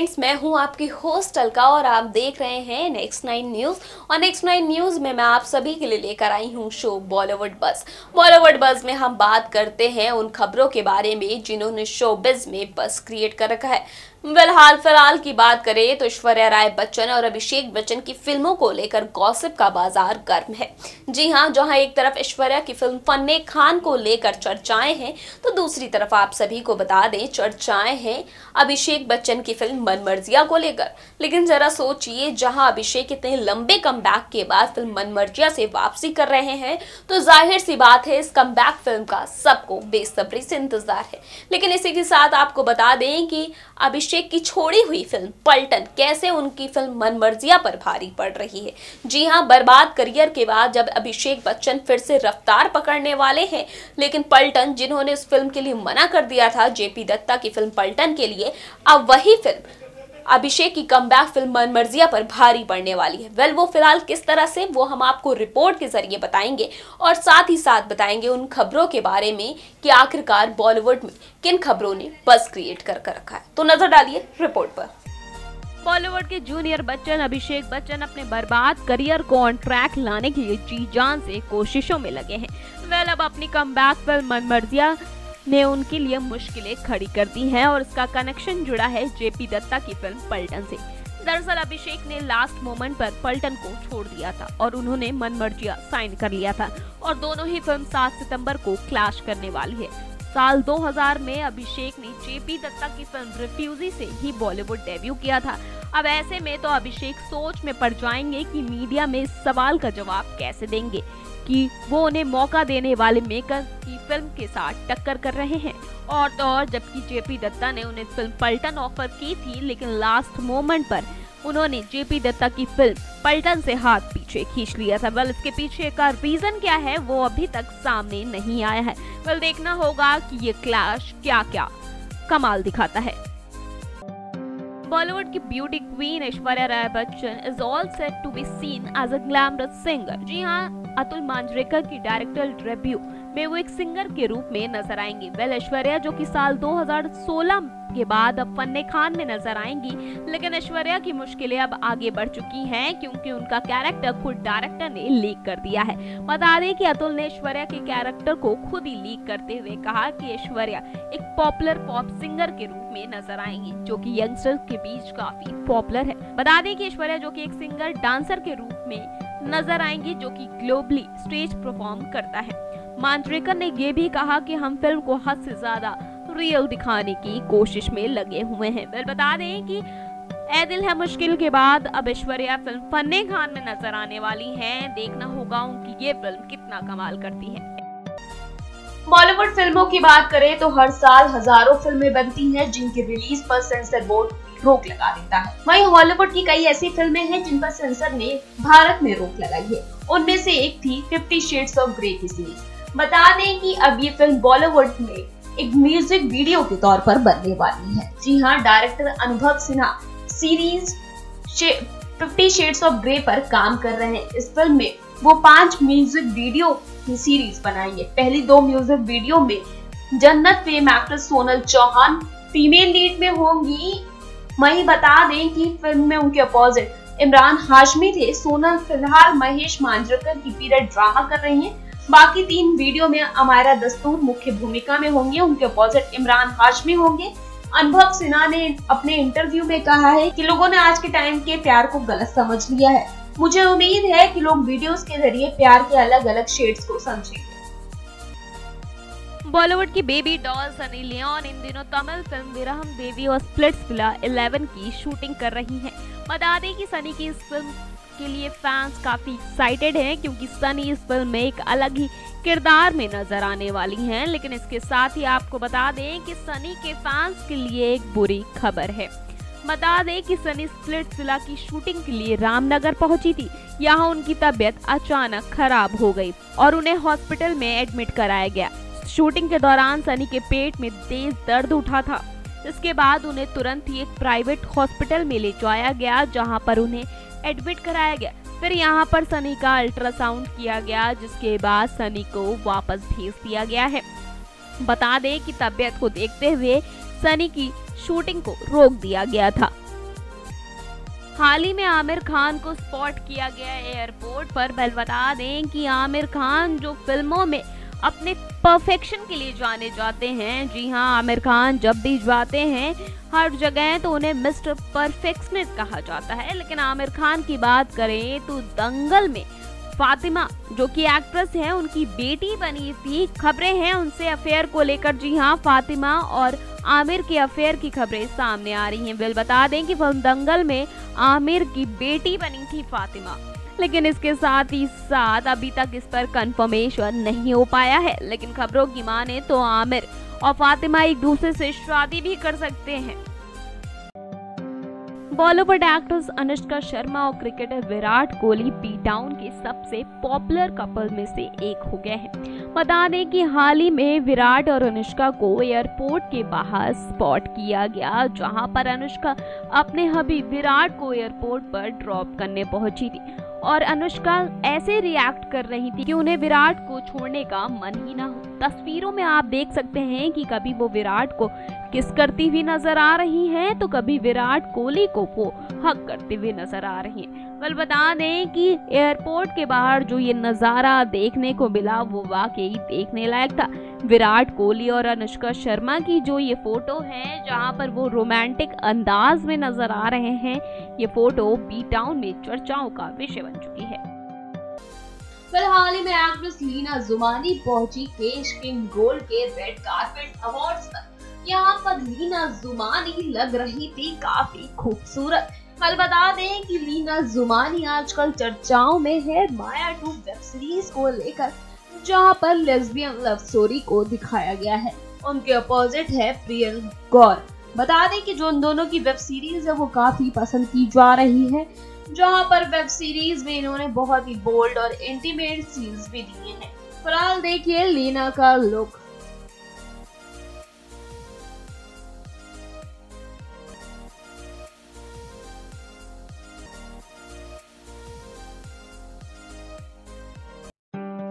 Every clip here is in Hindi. फ्रेंड्स, मैं हूं आपकी होस्ट अलका और आप देख रहे हैं नेक्स्ट 9 न्यूज़। और नेक्स्ट 9 न्यूज़ में मैं आप सभी के लिए लेकर आई हूं show Bollywood buzz. Bollywood buzz में हम बात करते हैं उन खबरों के बारे में जिन्होंने शोबिज़ में बज़ क्रिएट कर रखा है। फिलहाल की बात करें तो ऐश्वर्या राय बच्चन और अभिषेक बच्चन की फिल्मों को लेकर गॉसिप का बाजार गर्म है। जी हाँ, जहाँ एक तरफ ऐश्वर्या की फिल्म फन्ने खान को लेकर चर्चाएं हैं तो दूसरी तरफ आप सभी को बता दें चर्चाएं हैं अभिषेक बच्चन की फिल्म मनमर्जियां को लेकर। लेकिन जरा सोचिए, जहाँ अभिषेक इतने लंबे कमबैक के बाद फिल्म मनमर्जियां से वापसी कर रहे हैं तो जाहिर सी बात है इस कमबैक फिल्म का सबको बेसब्री से इंतजार है। लेकिन इसी के साथ आपको बता दें कि अभिषेक की छोड़ी हुई फिल्म पलटन कैसे उनकी फिल्म मनमर्जियां पर भारी पड़ रही है। जी हां, बर्बाद करियर के बाद जब अभिषेक बच्चन फिर से रफ्तार पकड़ने वाले हैं, लेकिन पलटन जिन्होंने उस फिल्म के लिए मना कर दिया था, जेपी दत्ता की फिल्म पलटन के लिए, अब वही फिल्म अभिषेक की कमबैक फिल्म मनमर्जियां पर भारी पड़ने वाली है। वेल, वो फिलहाल किस तरह से, वो हम आपको रिपोर्ट के जरिए बताएंगे और साथ ही साथ बताएंगे उन खबरों के बारे में कि आखिरकार बॉलीवुड में किन खबरों ने बज़ क्रिएट कर रखा है। तो नजर डालिए रिपोर्ट पर। बॉलीवुड के जूनियर बच्चन अभिषेक बच्चन अपने बर्बाद करियर को ऑन ट्रैक लाने के लिए जी जान से कोशिशों में लगे हैं। वेल, अब अपनी कमबैक फिल्म मनमर्जियां ने उनके लिए मुश्किलें खड़ी कर दी हैं और इसका कनेक्शन जुड़ा है जेपी दत्ता की फिल्म पलटन से। दरअसल अभिषेक ने लास्ट मोमेंट पर पलटन को छोड़ दिया था और उन्होंने मनमर्जियां साइन कर लिया था और दोनों ही फिल्म 7 सितंबर को क्लैश करने वाली है। साल 2000 में अभिषेक ने जेपी दत्ता की फिल्म रिफ्यूजी से ही बॉलीवुड डेब्यू किया था। अब ऐसे में तो अभिषेक सोच में पड़ जाएंगे कि मीडिया में इस सवाल का जवाब कैसे देंगे कि वो उन्हें मौका देने वाले मेकर की फिल्म के साथ टक्कर कर रहे हैं। और तो और, जबकि जेपी दत्ता ने उन्हें फिल्म पलटन ऑफर की थी, लेकिन लास्ट मोमेंट पर उन्होंने जेपी दत्ता की फिल्म पलटन से हाथ पीछे खींच लिया था। वेल, इसके पीछे का रीजन क्या है वो अभी तक सामने नहीं आया है। वेल, देखना होगा कि ये क्लैश क्या क्या कमाल दिखाता है। बॉलीवुड की beauty queen Aishwarya Rai Bachchan is all set to be seen as a glamorous singer. जी हाँ, अतुल मांजरेकर की डायरेक्टोरियल डेब्यू में वो एक सिंगर के रूप में नजर आएंगी। वेल, ऐश्वर्या जो कि साल 2016 के बाद अब फन्ने खान में नजर आएंगी, लेकिन ऐश्वर्या की मुश्किलें अब आगे बढ़ चुकी हैं क्योंकि उनका कैरेक्टर खुद डायरेक्टर ने लीक कर दिया है। बता दें कि अतुल ने ऐश्वर्या के कैरेक्टर को खुद ही लीक करते हुए कहा कि ऐश्वर्या एक पॉपुलर पॉप सिंगर के रूप में नजर आएंगी जो कि यंगस्टर्स के बीच काफी पॉपुलर है। बता दें कि ऐश्वर्या जो कि एक सिंगर डांसर के रूप में नजर आएंगी जो कि ग्लोबली स्टेज परफॉर्म करता है। मांजरेकर ने ये भी कहा कि हम फिल्म को हद से ज्यादा रियल दिखाने की कोशिश में लगे हुए हैं। वेल, बता दें कि ए दिल है मुश्किल के बाद अब ऐश्वर्या फिल्म फन्ने खान में नजर आने वाली हैं। देखना होगा उनकी ये फिल्म कितना कमाल करती है। बॉलीवुड फिल्मों की बात करें तो हर साल हजारों फिल्में बनती हैं जिनकी रिलीज पर सेंसर बोर्ड रोक लगा देता है। वहीं हॉलीवुड की कई ऐसी फिल्में हैं जिन पर सेंसर ने भारत में रोक लगाई है। उनमें से एक थी 50 शेड्स ऑफ ग्रे की सीरीज। बता दें कि अब ये फिल्म बॉलीवुड में एक म्यूजिक वीडियो के तौर पर बनने वाली है। जी हाँ, director Anubhav Sinha series 50 shades of grey पर काम कर रहे हैं। इस फिल्म में वो 5 म्यूजिक वीडियो की सीरीज बनाएंगे। पहली 2 म्यूजिक वीडियो में Jannat fame actress Sonal Chauhan female lead में होंगी। वहीं बता दें कि फिल्म में उनके अपोजिट इमरान हाशमी थे। सोनल फिलहाल महेश मांजरेकर की पीरियड ड्रामा कर रही हैं। बाकी 3 वीडियो में अमायरा दस्तूर मुख्य भूमिका में होंगे, उनके अपोजिट इमरान हाशमी होंगे। अनुभव सिन्हा ने अपने इंटरव्यू में कहा है कि लोगों ने आज के टाइम के प्यार को गलत समझ लिया है। मुझे उम्मीद है कि लोग वीडियोस के जरिए प्यार के अलग अलग शेड्स को समझेंगे। बॉलीवुड की बेबी डॉल सनी लियोन इन दिनों तमिल फिल्म विरहम देवी और स्प्लिट 11 की शूटिंग कर रही हैं। बता दें कि सनी की इस फिल्म के लिए फैंस काफ़ी एक्साइटेड हैं क्योंकि सनी इस फिल्म में एक अलग ही किरदार में नजर आने वाली हैं। लेकिन इसके साथ ही आपको बता दें कि सनी के फैंस के लिए एक बुरी खबर है। बता दें कि सनी स्प्लिट 11 की शूटिंग के लिए रामनगर पहुंची थी। यहाँ उनकी तबीयत अचानक खराब हो गई और उन्हें हॉस्पिटल में एडमिट कराया गया। शूटिंग के दौरान सनी के पेट में तेज दर्द उठा था। इसके बाद उन्हें तुरंत ही एक प्राइवेट हॉस्पिटल में ले जाया गया जहां पर उन्हें एडमिट कराया गया। फिर यहां पर सनी का अल्ट्रासाउंड किया गया जिसके बाद सनी को वापस भेज दिया गया है। बता दें कि तबीयत को देखते हुए सनी की शूटिंग को रोक दिया गया था। हाल ही में आमिर खान को स्पॉट किया गया एयरपोर्ट पर। बता दें कि आमिर खान जो फिल्मों में अपने परफेक्शन के लिए जाने जाते हैं, जी हां, आमिर खान जब भी जाते हैं हर जगह तो उन्हें मिस्टर परफेक्शनिस्ट कहा जाता है। लेकिन आमिर खान की बात करें तो दंगल में फातिमा जो कि एक्ट्रेस हैं उनकी बेटी बनी थी। खबरें हैं उनसे अफेयर को लेकर, जी हां, फातिमा और आमिर के अफेयर की खबरें सामने आ रही हैं। बिल बता दें कि फिल्म दंगल में आमिर की बेटी बनी थी फातिमा, लेकिन इसके साथ ही साथ अभी तक इस पर कंफर्मेशन नहीं हो पाया है। लेकिन खबरों की माने तो आमिर और फातिमा एक दूसरे से शादी भी कर सकते हैं। बॉलीवुड एक्ट्रेस अनुष्का शर्मा और cricketer Virat Kohli B town के सबसे पॉपुलर कपल में से एक हो गए हैं। बता दें कि हाल ही में विराट और अनुष्का को एयरपोर्ट के बाहर स्पॉट किया गया, जहां पर अनुष्का अपने हबी विराट को एयरपोर्ट पर ड्रॉप करने पहुंची थी और अनुष्का ऐसे रिएक्ट कर रही थी कि उन्हें विराट को छोड़ने का मन ही ना हो। तस्वीरों में आप देख सकते हैं कि कभी वो विराट को किस करती हुई नजर आ रही हैं तो कभी विराट कोहली को वो हक करते हुए नजर आ रही हैं। वेल बता दें कि एयरपोर्ट के बाहर जो ये नज़ारा देखने को मिला वो वाकई देखने लायक था। विराट कोहली और अनुष्का शर्मा की जो ये फोटो है, जहां पर वो रोमांटिक अंदाज में नजर आ रहे हैं, ये फोटो बी टाउन में चर्चाओं का विषय बन चुकी है। हाल ही में एक्ट्रेस लीना जुमानी पहुंची कैश किंग गोल्ड के रेड कार्पेट अवार्ड्स पर। यहाँ पर लीना जुमानी लग रही थी काफी खूबसूरत। कल बता दें कि लीना जुमानी आजकल चर्चाओं में है माया 2 वेब सीरीज को लेकर, जहाँ पर लेस्बियन लव स्टोरी को दिखाया गया है। उनके अपोजिट है प्रियल गौर। बता दें कि जो उन दोनों की वेब सीरीज है वो काफी पसंद की जा रही है, जहां पर वेब सीरीज में इन्होंने बहुत ही बोल्ड और इंटीमेट सीन्स भी दिए हैं। फिलहाल देखिए लीना का लुक।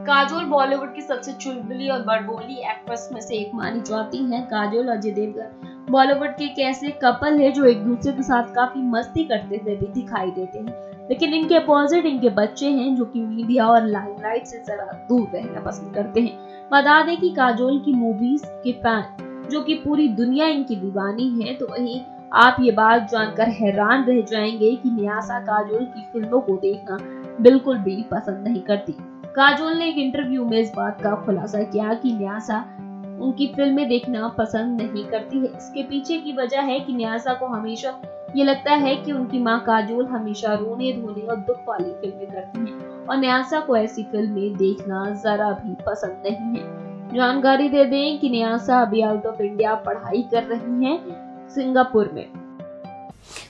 काजोल बॉलीवुड की सबसे चुलबुली और बड़बोली एक्ट्रेस में से एक मानी जाती हैं। काजोल अजय देवगन बॉलीवुड के कैसे कपल है जो एक दूसरे के साथ काफी मस्ती करते हुए भी दिखाई देते हैं, लेकिन इनके अपोजिट इनके बच्चे हैं जो कि मीडिया और लाइमलाइट से जरा दूर रहना पसंद करते हैं। बता दें कि काजोल की मूवीज के फैन जो कि पूरी दुनिया इनकी दीवानी है, तो वहीं आप ये बात जानकर हैरान रह जाएंगे कि न्यासा काजोल की फिल्मों को देखना बिल्कुल भी पसंद नहीं करती। काजोल ने एक इंटरव्यू में इस बात का खुलासा किया कि न्यासा उनकी फिल्में देखना पसंद नहीं करती है। इसके पीछे की वजह है कि न्यासा को हमेशा ये लगता है कि उनकी मां काजोल हमेशा रोने धोने और दुख वाली फिल्में करती हैं और न्यासा को ऐसी फिल्में देखना जरा भी पसंद नहीं है। जानकारी दे दें कि न्यासा अभी आउट ऑफ इंडिया पढ़ाई कर रही हैं, सिंगापुर में।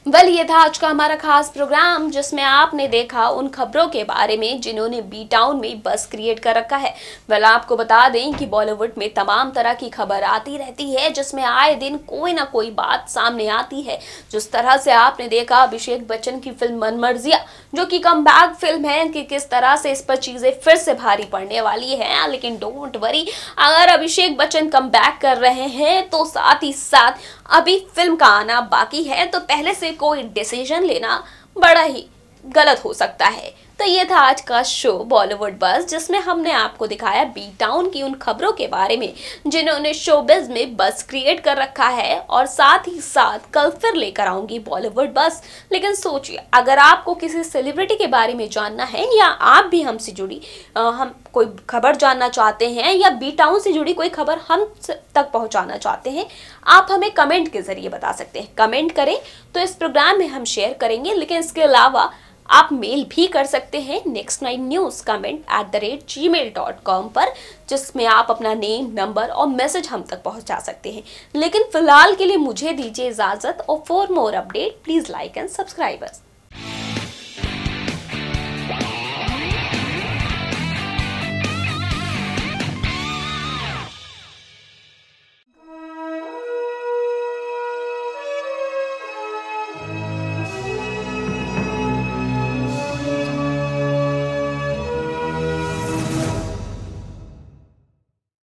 वेल, ये था आज का हमारा खास प्रोग्राम जिसमें आपने देखा उन खबरों के बारे में जिन्होंने बी टाउन में बस क्रिएट कर रखा है। वेल, आपको बता दें कि बॉलीवुड में तमाम तरह की खबर आती रहती है जिसमें आए दिन कोई ना कोई बात सामने आती है। जिस तरह से आपने देखा अभिषेक बच्चन की फिल्म मनमर्जियां जो कि कमबैक फिल्म है कि किस तरह से इस पर चीजें फिर से भारी पड़ने वाली है। लेकिन डोंट वरी, अगर अभिषेक बच्चन कमबैक कर रहे हैं तो साथ ही साथ अभी फिल्म का आना बाकी है, तो पहले से कोई डिसीजन लेना बड़ा ही गलत हो सकता है। तो ये था आज का शो बॉलीवुड बस, जिसमें हमने आपको दिखाया बी टाउन की उन खबरों के बारे में जिन्होंने शोबिज़ में बस क्रिएट कर रखा है। और साथ ही साथ कल फिर लेकर आऊंगी बॉलीवुड बस। लेकिन सोचिए, अगर आपको किसी सेलिब्रिटी के बारे में जानना है या आप भी हमसे जुड़ी हम कोई खबर जानना चाहते हैं या बी टाउन से जुड़ी कोई खबर हम तक पहुँचाना चाहते हैं, आप हमें कमेंट के ज़रिए बता सकते हैं। कमेंट करें तो इस प्रोग्राम में हम शेयर करेंगे। लेकिन इसके अलावा आप मेल भी कर सकते हैं next9news comment@gmail.com पर, जिसमें आप अपना नेम, नंबर और मैसेज हम तक पहुंचा सकते हैं। लेकिन फिलहाल के लिए मुझे दीजिए इजाज़त और for more update please like and subscribe us.